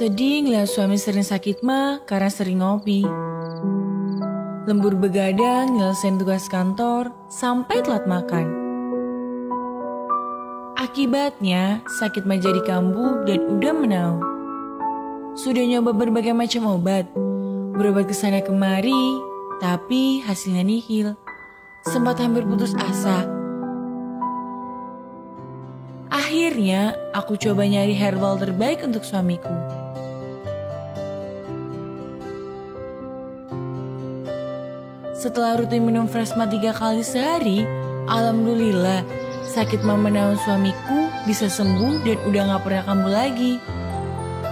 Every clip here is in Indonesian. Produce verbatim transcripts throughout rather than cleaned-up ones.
Sedih ngeliat suami sering sakit mah karena sering ngopi. Lembur begadang nyelesain tugas kantor sampai telat makan. Akibatnya sakit mah jadi kambuh dan udah menau. Sudah nyoba berbagai macam obat, berobat kesana kemari, tapi hasilnya nihil. Sempat hampir putus asa. Akhirnya aku coba nyari herbal terbaik untuk suamiku. Setelah rutin minum Freshmag tiga kali sehari, alhamdulillah sakit mah menahun suamiku bisa sembuh dan udah gak pernah kambuh lagi.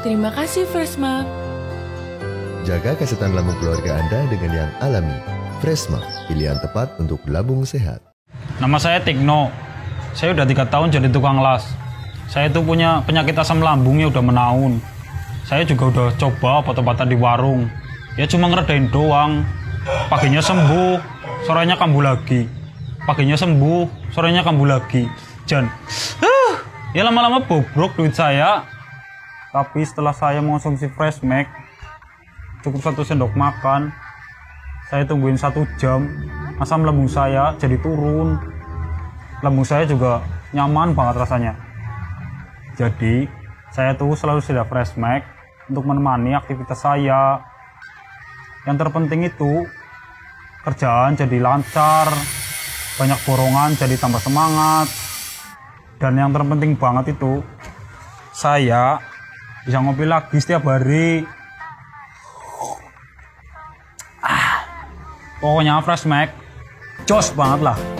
Terima kasih Freshmag. Jaga kesehatan lambung keluarga Anda dengan yang alami. Freshmag, pilihan tepat untuk lambung sehat. Nama saya Tikno. Saya udah tiga tahun jadi tukang las. Saya itu punya penyakit asam lambungnya udah menahun. Saya juga udah coba obat-obatan di warung. Ya cuma ngeredain doang. Paginya sembuh, sorenya kambuh lagi. Paginya sembuh, sorenya kambuh lagi. Jan, uh, ya lama-lama bobrok duit saya. Tapi setelah saya mengonsumsi Freshmag, cukup satu sendok makan, saya tungguin satu jam, asam lambung saya jadi turun. Lambung saya juga nyaman banget rasanya. Jadi, saya tuh selalu sedia Freshmag untuk menemani aktivitas saya. Yang terpenting itu, kerjaan jadi lancar, banyak borongan jadi tambah semangat, dan yang terpenting banget itu, saya bisa ngopi lagi setiap hari. Ah, pokoknya Freshmag, jos banget lah.